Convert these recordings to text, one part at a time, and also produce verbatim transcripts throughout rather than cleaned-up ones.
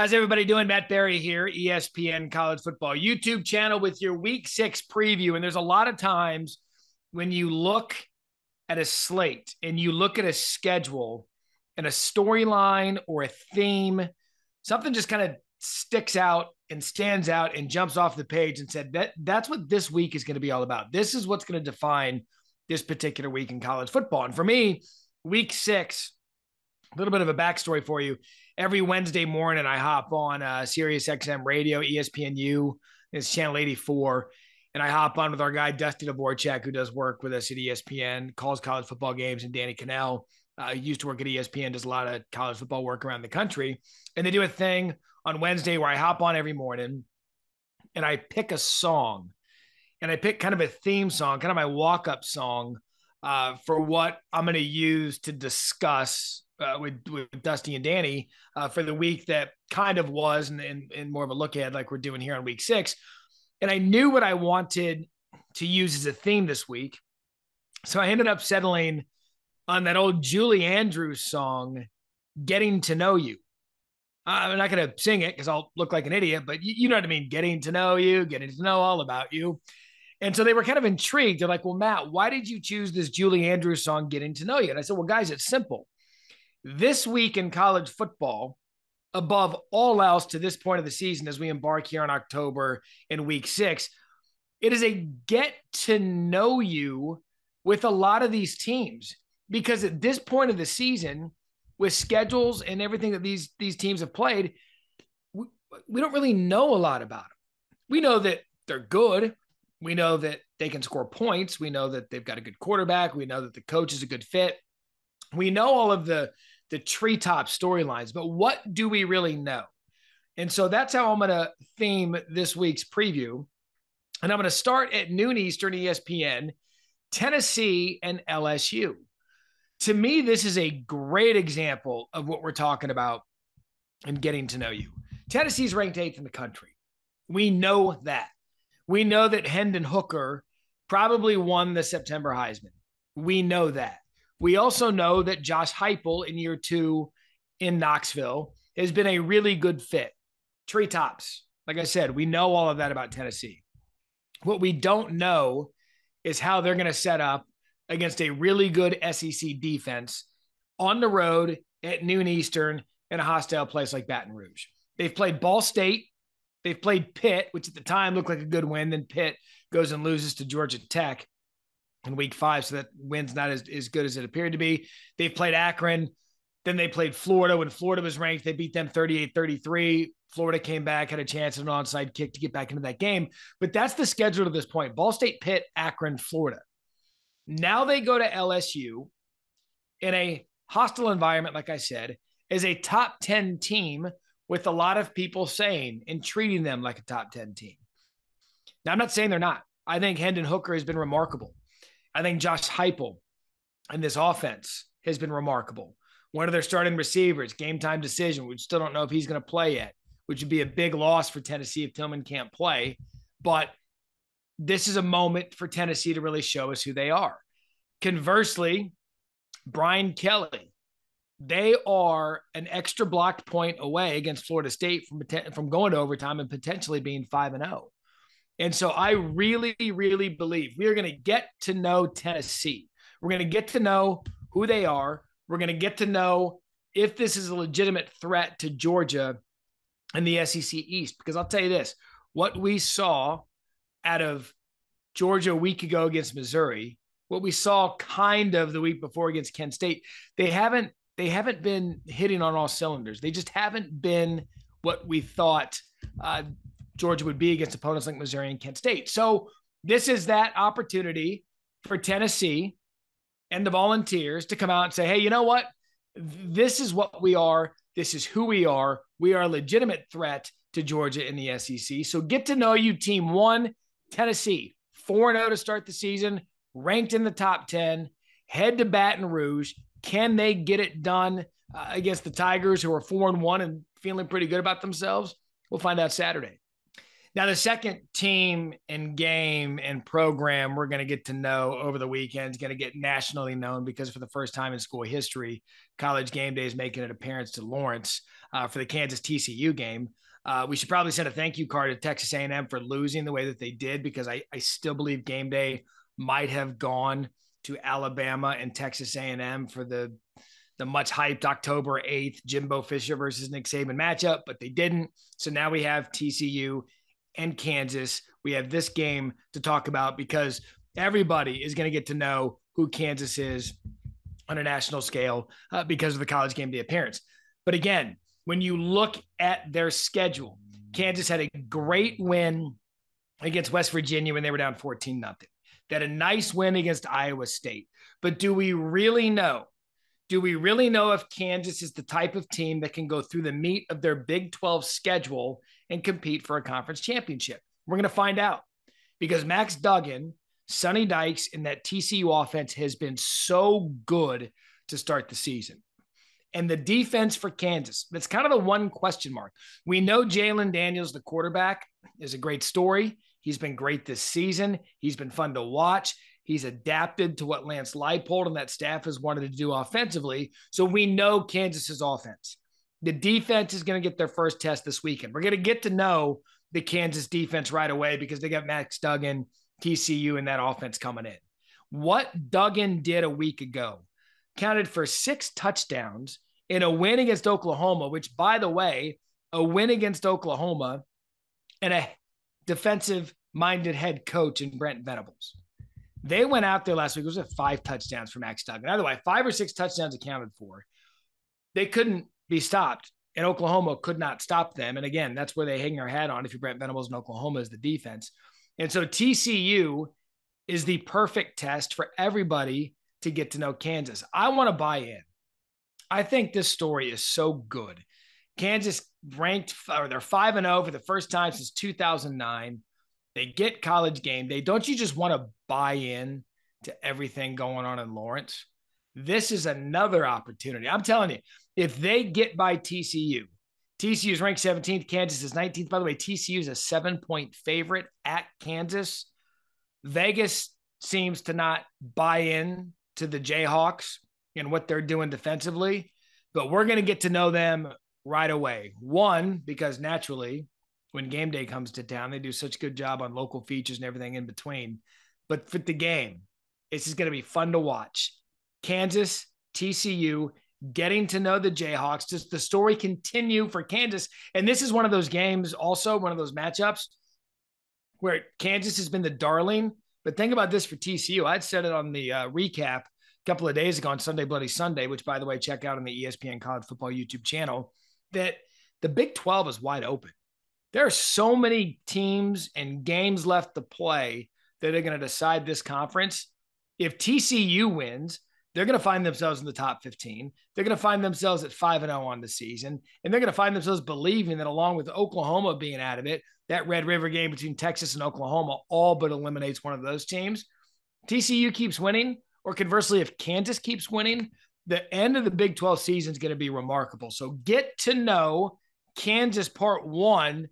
How's everybody doing? Matt Barrie here, E S P N College Football YouTube channel with your week six preview. And there's a lot of times when you look at a slate and you look at a schedule and a storyline or a theme, something just kind of sticks out and stands out and jumps off the page and said that that's what this week is going to be all about. This is what's going to define this particular week in college football. And for me, week six, a little bit of a backstory for you. Every Wednesday morning, I hop on uh, Sirius X M Radio, E S P N U, it's channel eighty-four, and I hop on with our guy, Dustin Avorchak, who does work with us at E S P N, calls college football games, and Danny Connell, uh, used to work at E S P N, does a lot of college football work around the country. And they do a thing on Wednesday where I hop on every morning, and I pick a song, and I pick kind of a theme song, kind of my walk-up song uh, for what I'm going to use to discuss Uh, with, with Dusty and Danny uh, for the week that kind of was, and, and, and more of a look at like we're doing here on week six. And I knew what I wanted to use as a theme this week. So I ended up settling on that old Julie Andrews song, Getting to Know You. I'm not going to sing it because I'll look like an idiot, but you, you know what I mean? Getting to know you, getting to know all about you. And so they were kind of intrigued. They're like, well, Matt, why did you choose this Julie Andrews song, Getting to Know You? And I said, well, guys, it's simple. This week in college football, above all else to this point of the season, as we embark here on October in week six, it is a get to know you with a lot of these teams. Because at this point of the season, with schedules and everything that these, these teams have played, we, we don't really know a lot about them. We know that they're good. We know that they can score points. We know that they've got a good quarterback. We know that the coach is a good fit. We know all of the, the treetop storylines, but what do we really know? And so that's how I'm going to theme this week's preview. And I'm going to start at noon Eastern E S P N, Tennessee and L S U. To me, this is a great example of what we're talking about and getting to know you. Tennessee's ranked eighth in the country. We know that. We know that Hendon Hooker probably won the September Heisman. We know that. We also know that Josh Heupel in year two in Knoxville has been a really good fit. Treetops. Like I said, we know all of that about Tennessee. What we don't know is how they're going to set up against a really good S E C defense on the road at noon Eastern in a hostile place like Baton Rouge. They've played Ball State. They've played Pitt, which at the time looked like a good win. Then Pitt goes and loses to Georgia Tech in week five, so that win's not as, as good as it appeared to be. They've played Akron. Then they played Florida. When Florida was ranked, they beat them thirty-eight thirty-three. Florida came back, had a chance at an onside kick to get back into that game. But that's the schedule to this point. Ball State, Pitt, Akron, Florida. Now they go to L S U in a hostile environment, like I said, as a top ten team with a lot of people saying and treating them like a top ten team. Now, I'm not saying they're not. I think Hendon Hooker has been remarkable. I think Josh Heupel and this offense has been remarkable. One of their starting receivers, game time decision. We still don't know if he's going to play yet, which would be a big loss for Tennessee if Tillman can't play. But this is a moment for Tennessee to really show us who they are. Conversely, Brian Kelly, they are an extra blocked point away against Florida State from, from going to overtime and potentially being five and oh. And so I really, really believe we are going to get to know Tennessee. We're going to get to know who they are. We're going to get to know if this is a legitimate threat to Georgia and the S E C East. Because I'll tell you this, what we saw out of Georgia a week ago against Missouri, what we saw kind of the week before against Kent State, they haven't, they haven't been hitting on all cylinders. They just haven't been what we thought uh, – Georgia would be against opponents like Missouri and Kent State. So this is that opportunity for Tennessee and the Volunteers to come out and say, hey, you know what? This is what we are. This is who we are. We are a legitimate threat to Georgia in the S E C. So get to know you, team one, Tennessee, four and oh to start the season, ranked in the top ten, head to Baton Rouge. Can they get it done uh, against the Tigers, who are four and one and feeling pretty good about themselves? We'll find out Saturday. Now, the second team and game and program we're going to get to know over the weekend is going to get nationally known because for the first time in school history, College Game Day is making an appearance to Lawrence. uh, for the Kansas T C U game. Uh, we should probably send a thank you card to Texas A and M for losing the way that they did, because I, I still believe game day might have gone to Alabama and Texas A and M for the the much hyped October eighth Jimbo Fisher versus Nick Saban matchup, but they didn't. So now we have T C U and Kansas. We have this game to talk about because everybody is going to get to know who Kansas is on a national scale uh, because of the college game day appearance. But again, when you look at their schedule, Kansas had a great win against West Virginia when they were down fourteen nothing. They had a nice win against Iowa State. But do we really know? Do we really know if Kansas is the type of team that can go through the meat of their Big twelve schedule and compete for a conference championship? We're going to find out, because Max Duggan, Sonny Dykes, and that T C U offense has been so good to start the season. And the defense for Kansas, that's kind of the one question mark. We know Jalen Daniels, the quarterback, is a great story. He's been great this season. He's been fun to watch. He's adapted to what Lance Leipold and that staff has wanted to do offensively. So we know Kansas's offense. The defense is going to get their first test this weekend. We're going to get to know the Kansas defense right away because they got Max Duggan, T C U, and that offense coming in. What Duggan did a week ago counted for six touchdowns in a win against Oklahoma, which, by the way, a win against Oklahoma and a defensive-minded head coach in Brent Venables. They went out there last week. It was at five touchdowns for Max Duggan. Either way, five or six touchdowns accounted for. They couldn't be stopped, and Oklahoma could not stop them. And again, that's where they hang their hat on if you're Brent Venables, and Oklahoma is the defense. And so T C U is the perfect test for everybody to get to know Kansas. I want to buy in. I think this story is so good. Kansas ranked, or they're five and oh for the first time since two thousand nine. They get college game day. Don't you just want to buy in to everything going on in Lawrence? This is another opportunity. I'm telling you, if they get by T C U, T C U is ranked seventeenth. Kansas is nineteenth. By the way, T C U is a seven-point favorite at Kansas. Vegas seems to not buy in to the Jayhawks and what they're doing defensively, but we're going to get to know them right away. One, because naturally, when game day comes to town, they do such a good job on local features and everything in between. But for the game, it's just going to be fun to watch. Kansas, T C U, getting to know the Jayhawks. Does the story continue for Kansas? And this is one of those games also, one of those matchups where Kansas has been the darling. But think about this for T C U. I'd said it on the uh, recap a couple of days ago on Sunday Bloody Sunday, which, by the way, check out on the E S P N College Football YouTube channel, that the Big twelve is wide open. There are so many teams and games left to play that are going to decide this conference. If T C U wins, they're going to find themselves in the top fifteen. They're going to find themselves at five and oh on the season, and they're going to find themselves believing that, along with Oklahoma being out of it, that Red River game between Texas and Oklahoma all but eliminates one of those teams. T C U keeps winning, or conversely, if Kansas keeps winning, the end of the Big twelve season is going to be remarkable. So get to know Kansas part one.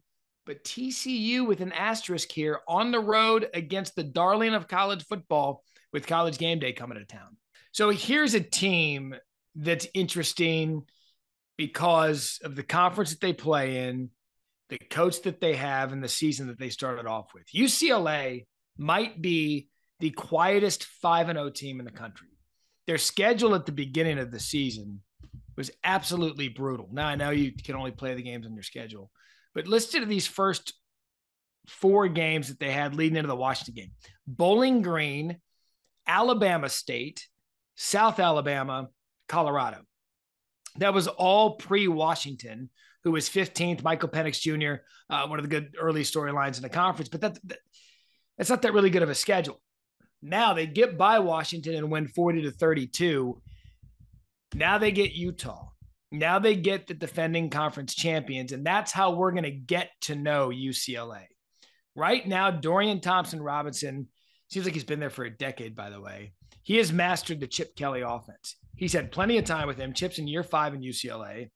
But T C U with an asterisk here on the road against the darling of college football with college game day coming to town. So here's a team that's interesting because of the conference that they play in, the coach that they have, and the season that they started off with. U C L A might be the quietest five and oh team in the country. Their schedule at the beginning of the season was absolutely brutal. Now, I know you can only play the games on your schedule, but listed these first four games that they had leading into the Washington game: Bowling Green, Alabama State, South Alabama, Colorado. That was all pre-Washington, who was fifteenth, Michael Penix Junior, uh, one of the good early storylines in the conference. But that, that that's not that really good of a schedule. Now they get by Washington and win forty to thirty-two. Now they get Utah. Now they get the defending conference champions, and that's how we're going to get to know U C L A. Right now, Dorian Thompson-Robinson, seems like he's been there for a decade, by the way. He has mastered the Chip Kelly offense. He's had plenty of time with him. Chip's in year five in U C L A.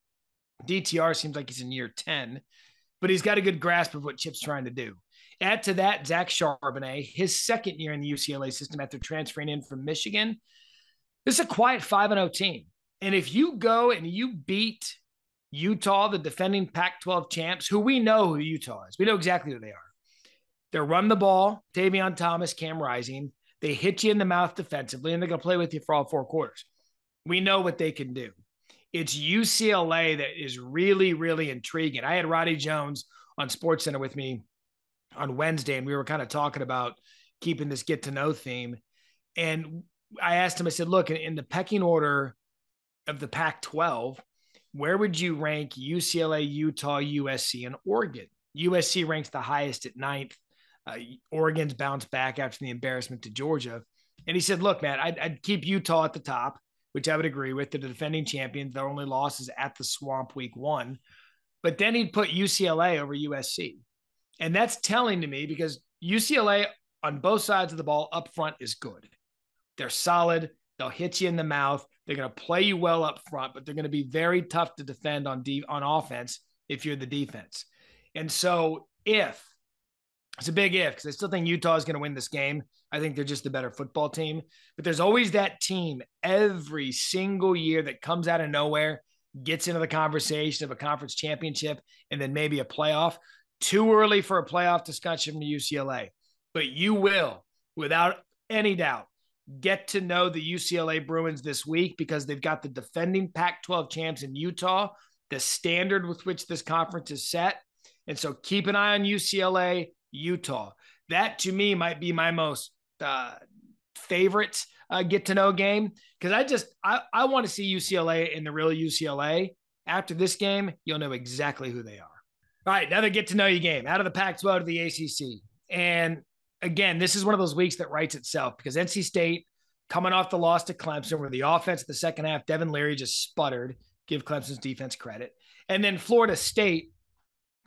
D T R seems like he's in year ten, but he's got a good grasp of what Chip's trying to do. Add to that, Zach Charbonnet, his second year in the U C L A system after transferring in from Michigan. This is a quiet five and oh team. And if you go and you beat Utah, the defending Pac twelve champs, who we know who Utah is. We know exactly who they are. They're run the ball, Tavion Thomas, Cam Rising. They hit you in the mouth defensively, and they're going to play with you for all four quarters. We know what they can do. It's U C L A that is really, really intriguing. I had Roddy Jones on SportsCenter with me on Wednesday, and we were kind of talking about keeping this get-to-know theme. And I asked him, I said, look, in, in the pecking order of the Pac twelve, where would you rank U C L A, Utah, U S C, and Oregon? U S C ranks the highest at ninth. Uh, Oregon's bounced back after the embarrassment to Georgia. And he said, look, man, I'd, I'd keep Utah at the top, which I would agree with. They're the defending champions. Their only loss is at the Swamp week one. But then he'd put U C L A over U S C. And that's telling to me because U C L A on both sides of the ball up front is good. They're solid. They'll hit you in the mouth. They're going to play you well up front, but they're going to be very tough to defend on de- on offense if you're the defense. And so if, it's a big if, because I still think Utah is going to win this game. I think they're just the better football team. But there's always that team every single year that comes out of nowhere, gets into the conversation of a conference championship, and then maybe a playoff. Too early for a playoff discussion to U C L A. But you will, without any doubt, get to know the U C L A Bruins this week because they've got the defending Pac twelve champs in Utah, the standard with which this conference is set. And so keep an eye on U C L A, Utah. That, to me, might be my most uh, favorite uh, get-to-know game because I just I, I want to see U C L A in the real U C L A. After this game, you'll know exactly who they are. All right, another get-to-know you game. Out of the Pac twelve to the A C C. And again, this is one of those weeks that writes itself because N C State coming off the loss to Clemson where the offense in the second half, Devin Leary just sputtered, give Clemson's defense credit. And then Florida State,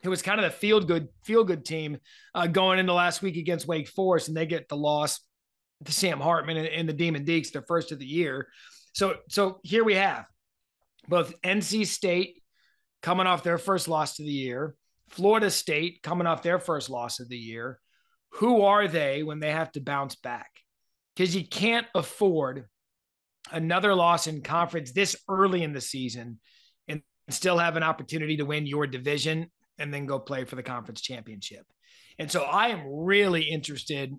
who was kind of the feel-good feel-good team uh, going into last week against Wake Forest, and they get the loss to Sam Hartman and, and the Demon Deeks, their first of the year. So, so here we have both N C State coming off their first loss of the year, Florida State coming off their first loss of the year. Who are they when they have to bounce back? Because you can't afford another loss in conference this early in the season and still have an opportunity to win your division and then go play for the conference championship. And so I am really interested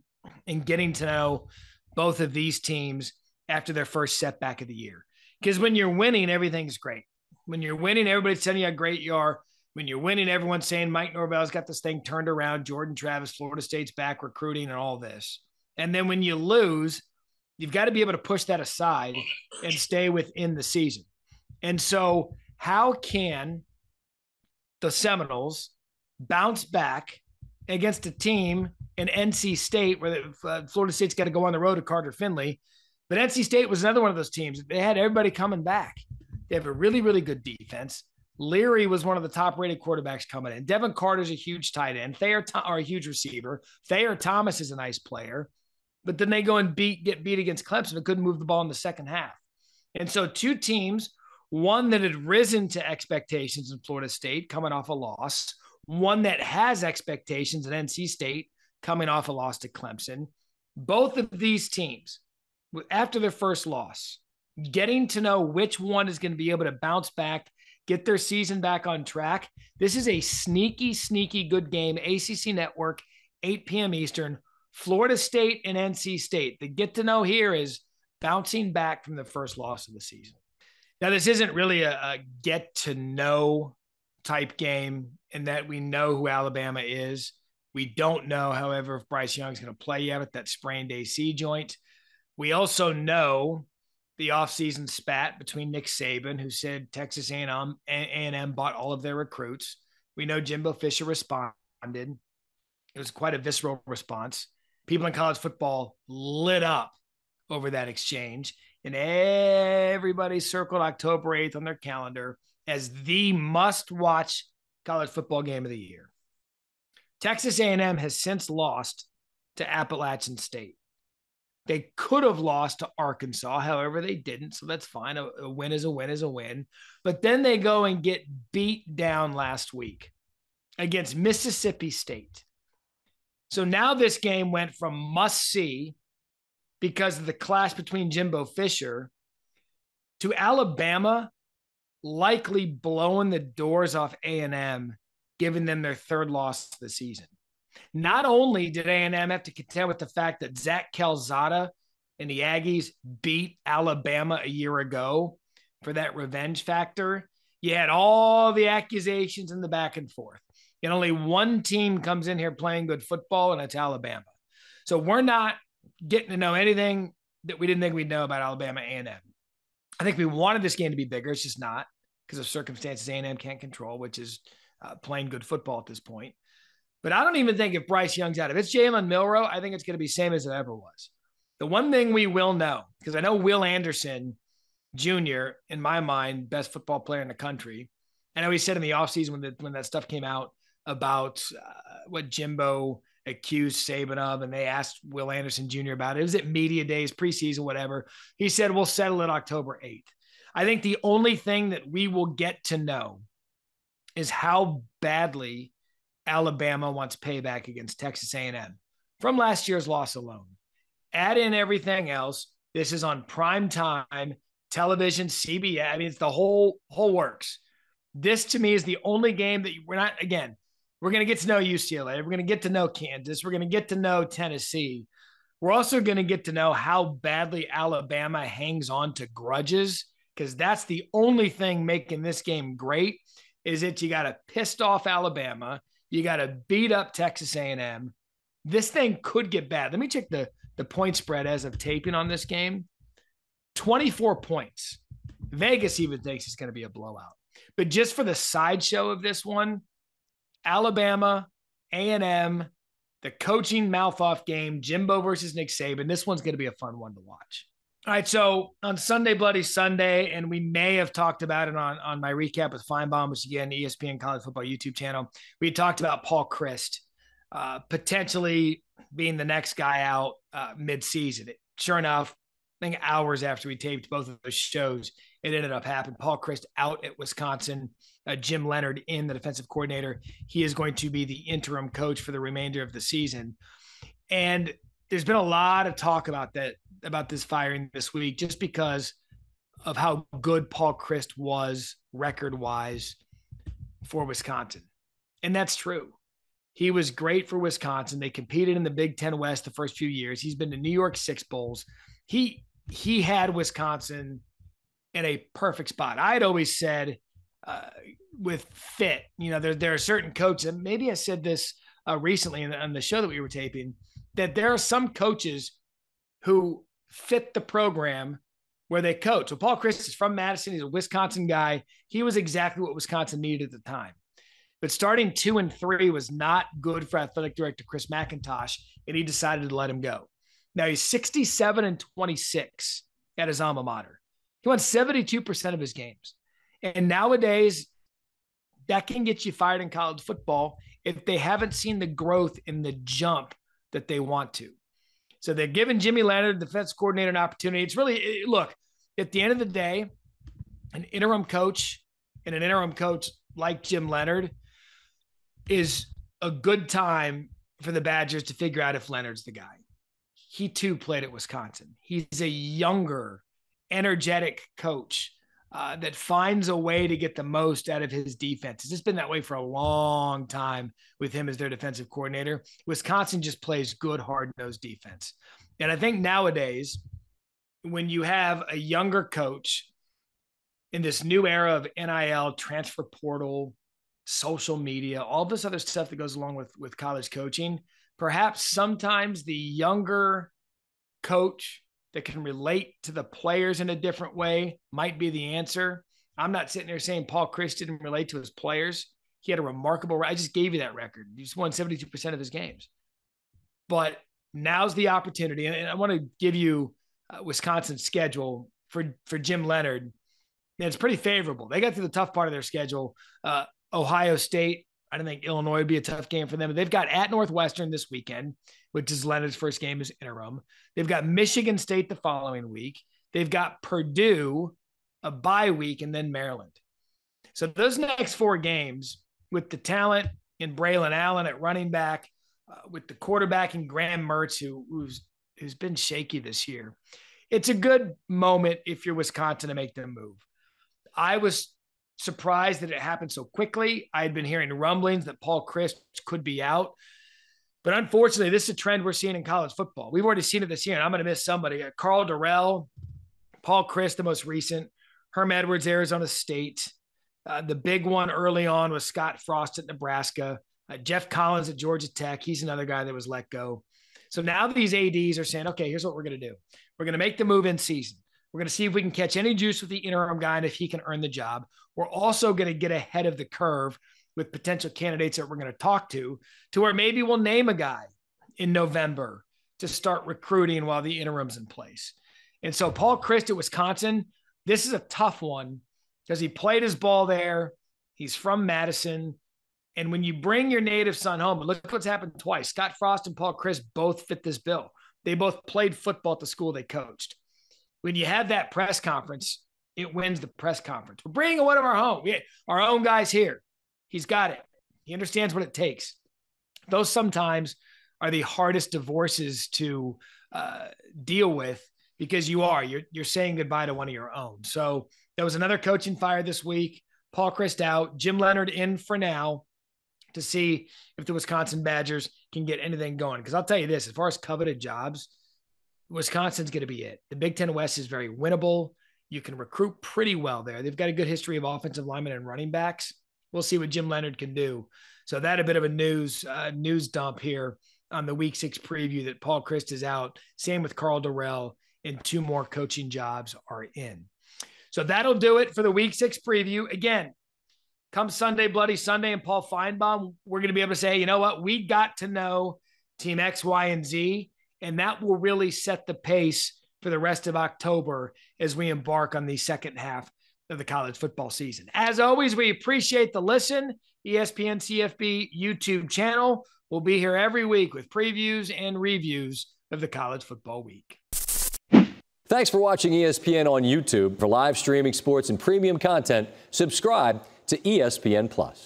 in getting to know both of these teams after their first setback of the year. Because when you're winning, everything's great. When you're winning, everybody's telling you how great you are. When you're winning, everyone's saying Mike Norvell's got this thing turned around, Jordan Travis, Florida State's back recruiting and all this. And then when you lose, you've got to be able to push that aside and stay within the season. And so how can the Seminoles bounce back against a team in N C State where the, uh, Florida State's got to go on the road to Carter Finley? But N C State was another one of those teams. They had everybody coming back. They have a really, really good defense. Leary was one of the top-rated quarterbacks coming in. Devin Carter's a huge tight end. Thayer Th- are a huge receiver. Thayer Thomas is a nice player. But then they go and beat, get beat against Clemson and couldn't move the ball in the second half. And so two teams, one that had risen to expectations in Florida State coming off a loss, one that has expectations at N C State coming off a loss to Clemson. Both of these teams, after their first loss, getting to know which one is going to be able to bounce back, get their season back on track. This is a sneaky, sneaky good game. A C C Network, eight p.m. Eastern, Florida State and N C State. The get to know here is bouncing back from the first loss of the season. Now, this isn't really a, a get to know type game in that we know who Alabama is. We don't know, however, if Bryce Young's going to play yet with that sprained A C joint. We also know the offseason spat between Nick Saban, who said Texas A and M, A and M bought all of their recruits. We know Jimbo Fisher responded. It was quite a visceral response. People in college football lit up over that exchange, and everybody circled October eighth on their calendar as the must-watch college football game of the year. Texas A and M has since lost to Appalachian State. They could have lost to Arkansas. However, they didn't, so that's fine. A, a win is a win is a win. But then they go and get beat down last week against Mississippi State. So now this game went from must-see because of the clash between Jimbo Fisher to Alabama likely blowing the doors off A and M, giving them their third loss of the season. Not only did A and M have to contend with the fact that Zach Calzada and the Aggies beat Alabama a year ago for that revenge factor, you had all the accusations and the back and forth. And only one team comes in here playing good football, and it's Alabama. So we're not getting to know anything that we didn't think we'd know about Alabama A and M. I think we wanted this game to be bigger. It's just not, because of circumstances A and M can't control, which is uh, playing good football at this point. But I don't even think if Bryce Young's out, if it's Jalen Milroe, I think it's going to be same as it ever was. The one thing we will know, because I know Will Anderson Junior, in my mind, best football player in the country. I know he said in the offseason when, the, when that stuff came out about uh, what Jimbo accused Saban of, and they asked Will Anderson Junior about it. It was at media days, preseason, whatever. He said, we'll settle it October eighth. I think the only thing that we will get to know is how badly Alabama wants payback against Texas A and M from last year's loss alone. Add in everything else. This is on prime time television, C B S. I mean, it's the whole, whole works. This to me is the only game that we're not, again, we're going to get to know U C L A. We're going to get to know Kansas. We're going to get to know Tennessee. We're also going to get to know how badly Alabama hangs on to grudges, because that's the only thing making this game great is that you got a pissed off Alabama. You got to beat up Texas A and M. This thing could get bad. Let me check the, the point spread as of taping on this game. twenty-four points. Vegas even thinks it's going to be a blowout. But just for the sideshow of this one, Alabama, A and M, the coaching mouth-off game, Jimbo versus Nick Saban. This one's going to be a fun one to watch. All right, so on Sunday, Bloody Sunday, and we may have talked about it on, on my recap with Feinbaum, which again, E S P N College Football YouTube channel, we talked about Paul Chryst uh, potentially being the next guy out uh, mid-season. It, sure enough, I think hours after we taped both of those shows, it ended up happening. Paul Chryst out at Wisconsin, uh, Jim Leonhard in, the defensive coordinator. He is going to be the interim coach for the remainder of the season. And there's been a lot of talk about that, about this firing this week, just because of how good Paul Chryst was record-wise for Wisconsin. And that's true. He was great for Wisconsin. They competed in the Big Ten West the first few years. He's been to New York Six Bowls. He he had Wisconsin in a perfect spot. I'd always said uh, with fit, you know, there, there are certain coaches, and maybe I said this uh, recently in the, on the show that we were taping, that there are some coaches who fit the program where they coach. So Paul Chryst is from Madison. He's a Wisconsin guy. He was exactly what Wisconsin needed at the time. But starting two and three was not good for athletic director Chris McIntosh, and he decided to let him go. Now he's sixty-seven and twenty-six at his alma mater. He won seventy-two percent of his games. And nowadays, that can get you fired in college football if they haven't seen the growth in the jump that they want to. So they're giving Jimmy Leonhard, the defense coordinator, an opportunity. It's really, look, at the end of the day, an interim coach and an interim coach like Jim Leonhard is a good time for the Badgers to figure out if Leonhard's the guy. He too played at Wisconsin. He's a younger, energetic coach uh, that finds a way to get the most out of his defense. It's just been that way for a long time with him as their defensive coordinator. Wisconsin just plays good, hard-nosed defense. And I think nowadays, when you have a younger coach in this new era of N I L, transfer portal, social media, all this other stuff that goes along with, with college coaching, perhaps sometimes the younger coach that can relate to the players in a different way might be the answer. I'm not sitting there saying Paul Chryst didn't relate to his players. He had a remarkable – I just gave you that record. He just won seventy-two percent of his games. But now's the opportunity. And I want to give you uh, Wisconsin's schedule for, for Jim Leonhard. And it's pretty favorable. They got through the tough part of their schedule. Uh, Ohio State, I don't think Illinois would be a tough game for them. They've got at Northwestern this weekend, which is Leonhard's first game as interim. They've got Michigan State the following week. They've got Purdue, a bye week, and then Maryland. So those next four games, with the talent in Braylon Allen at running back, uh, with the quarterback in Graham Mertz, who, who's who's been shaky this year, it's a good moment if you're Wisconsin to make them move. I was surprised that it happened so quickly. I had been hearing rumblings that Paul Chryst could be out. But unfortunately, this is a trend we're seeing in college football. We've already seen it this year, and I'm going to miss somebody. Carl Dorrell, Paul Chryst, the most recent, Herm Edwards, Arizona State. Uh, the big one early on was Scott Frost at Nebraska. Uh, Jeff Collins at Georgia Tech. He's another guy that was let go. So now these A Ds are saying, okay, here's what we're going to do. We're going to make the move in season. We're going to see if we can catch any juice with the interim guy and if he can earn the job. We're also going to get ahead of the curve with potential candidates that we're going to talk to, to where maybe we'll name a guy in November to start recruiting while the interim's in place. And so Paul Chryst at Wisconsin, this is a tough one because he played his ball there. He's from Madison. And when you bring your native son home, look what's happened twice. Scott Frost and Paul Chryst both fit this bill. They both played football at the school they coached. When you have that press conference, it wins the press conference. We're bringing one of our home. We, our own guys here. He's got it. He understands what it takes. Those sometimes are the hardest divorces to uh, deal with because you are. You're, you're saying goodbye to one of your own. So there was another coaching fire this week. Paul Chryst out. Jim Leonhard in for now to see if the Wisconsin Badgers can get anything going. Because I'll tell you this, as far as coveted jobs, Wisconsin's going to be it. The Big Ten West is very winnable. You can recruit pretty well there. They've got a good history of offensive linemen and running backs. We'll see what Jim Leonhard can do. So that a bit of a news uh, news dump here on the week six preview that Paul Chryst is out. Same with Carl Dorrell, and two more coaching jobs are in. So that'll do it for the week six preview. Again, come Sunday, Bloody Sunday, and Paul Feinbaum, we're going to be able to say, you know what, we got to know team X, Y, and Z, and that will really set the pace for the rest of October as we embark on the second half of the college football season. As always, we appreciate the listen. E S P N C F B YouTube channel will be here every week with previews and reviews of the college football week. Thanks for watching E S P N on YouTube. For live streaming, sports, and premium content, subscribe to E S P N Plus.